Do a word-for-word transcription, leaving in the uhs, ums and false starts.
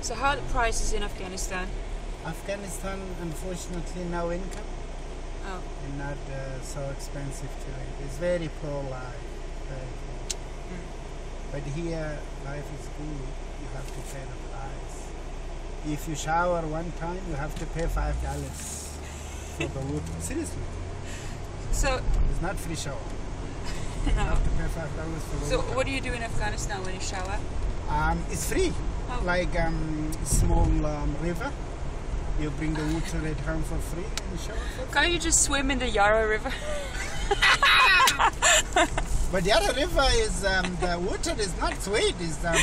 So how are the prices in Afghanistan? Afghanistan, unfortunately, no income. Oh. And not uh, so expensive to live. It's very poor life. Very poor. Mm. But here, life is good. You have to pay the price. If you shower one time, you have to pay five dollars for the water. Seriously. So it's not free shower. No. You have to pay five dollars for the so water. So what do you do in Afghanistan when you shower? Um, it's free. Oh. Like um, small um, river. You bring the water at home for free and shower for free. Can't you just swim in the Yarra River? But Yarra River is um, the water is not sweet. It's um,